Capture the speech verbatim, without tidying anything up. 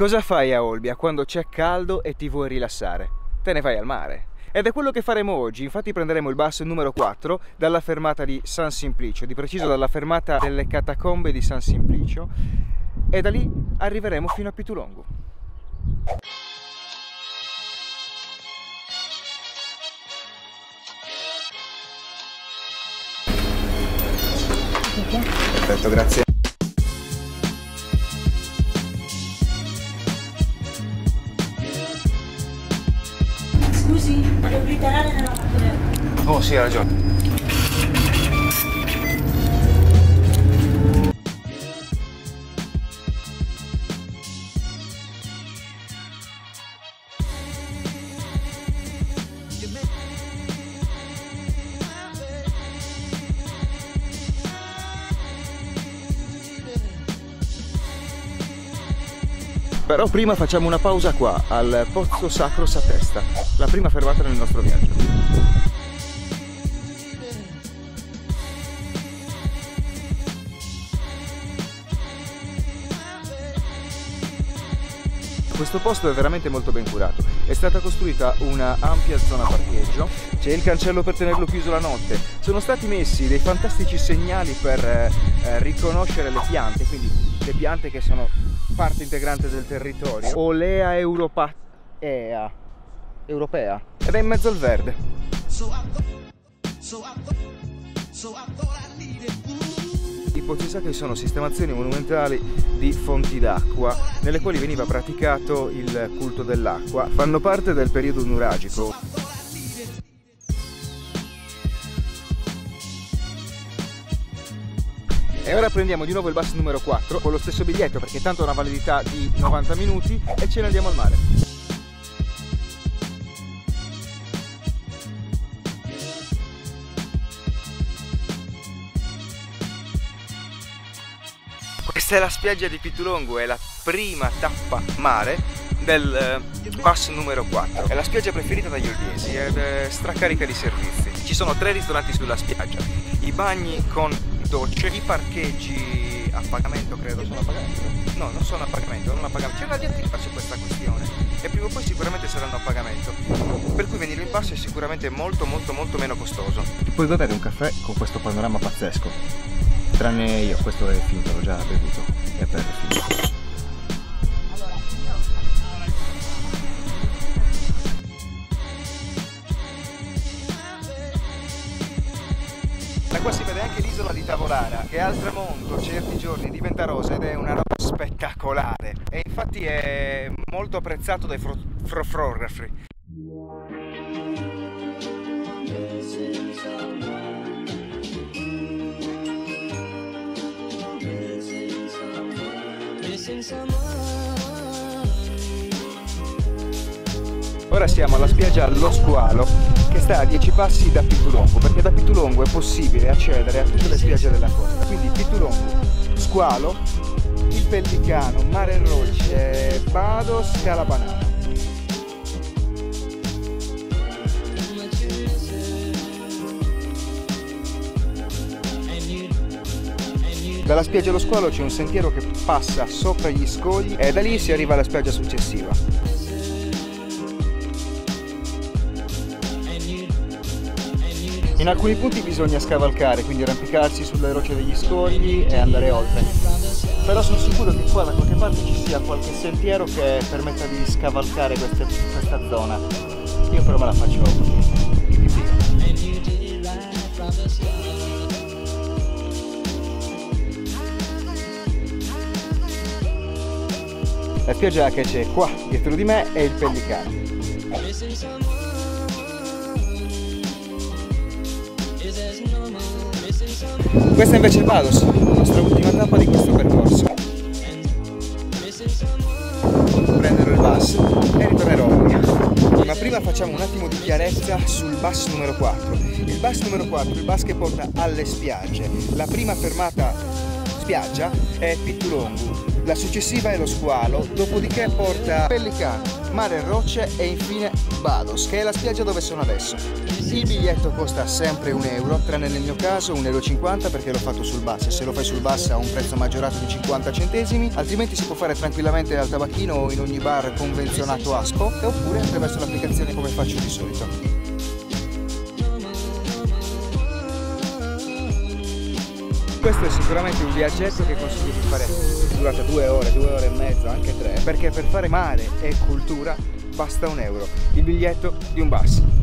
Cosa fai a Olbia quando c'è caldo e ti vuoi rilassare? Te ne vai al mare. Ed è quello che faremo oggi, infatti prenderemo il bus numero quattro dalla fermata di San Simplicio, di preciso dalla fermata delle catacombe di San Simplicio, e da lì arriveremo fino a Pittulongu. Perfetto, grazie. Scusi, devo ritirare nella macchina. Oh sì, hai ragione. Però prima facciamo una pausa qua, al Pozzo Sacro Sa Testa, la prima fermata nel nostro viaggio. Questo posto è veramente molto ben curato, è stata costruita una ampia zona parcheggio, c'è il cancello per tenerlo chiuso la notte, sono stati messi dei fantastici segnali per eh, riconoscere le piante, quindi le piante che sono parte integrante del territorio. Olea Europaea. Europea. Ed è in mezzo al verde. Ipotizza che sono sistemazioni monumentali di fonti d'acqua nelle quali veniva praticato il culto dell'acqua. Fanno parte del periodo nuragico. E ora prendiamo di nuovo il bus numero quattro con lo stesso biglietto, perché tanto ha una validità di novanta minuti, e ce ne andiamo al mare. Questa è la spiaggia di Pittulongu, è la prima tappa mare del bus numero quattro. È la spiaggia preferita dagli olbiesi ed è stracarica di servizi. Ci sono tre ristoranti sulla spiaggia, i bagni con docce, i parcheggi a pagamento, credo sono a pagamento, no non sono a pagamento, non a pagamento, c'è una diatriba su questa questione e prima o poi sicuramente saranno a pagamento, per cui venire in passo è sicuramente molto molto molto meno costoso. Ti puoi bere un caffè con questo panorama pazzesco, tranne io, questo è finito, l'ho già bevuto, è per finito. Qua si vede anche l'isola di Tavolara, che al tramonto certi giorni diventa rosa ed è una roba spettacolare, e infatti è molto apprezzato dai fotografi. Ora siamo alla spiaggia Lo Squalo, che sta a dieci passi da Pittulongu, perché da Pittulongu è possibile accedere a tutte le spiagge della costa. Quindi Pittulongu, Squalo, Il Pellicano, Mare Roce, Bados, Scala Banana. Dalla spiaggia Lo Squalo c'è un sentiero che passa sopra gli scogli e da lì si arriva alla spiaggia successiva. In alcuni punti bisogna scavalcare, quindi arrampicarsi sulle rocce degli scogli e andare oltre. Però sono sicuro che qua da qualche parte ci sia qualche sentiero che permetta di scavalcare questa, questa zona. Io però me la faccio così. La spiaggia che c'è qua dietro di me è Il Pellicano. Questa invece è Bados, la nostra ultima tappa di questo percorso. Prenderò il bus e ritornerò a Olbia. Ma prima facciamo un attimo di chiarezza sul bus numero quattro. Il bus numero quattro, il bus che porta alle spiagge. La prima fermata spiaggia è Pittulongu. la successiva è Lo Squalo, dopodiché porta Pellicano, Mare Rocce e infine Bados, che è la spiaggia dove sono adesso. Il biglietto costa sempre un euro, tranne nel mio caso un euro e cinquanta perché l'ho fatto sul bus. Se lo fai sul bus ha un prezzo maggiorato di cinquanta centesimi, altrimenti si può fare tranquillamente al tabacchino o in ogni bar convenzionato Aspo, oppure attraverso l'applicazione come faccio di solito. Questo è sicuramente un viaggetto che consiglio di fare, durata due ore, due ore e mezzo, anche tre, perché per fare mare e cultura basta un euro, il biglietto di un bus.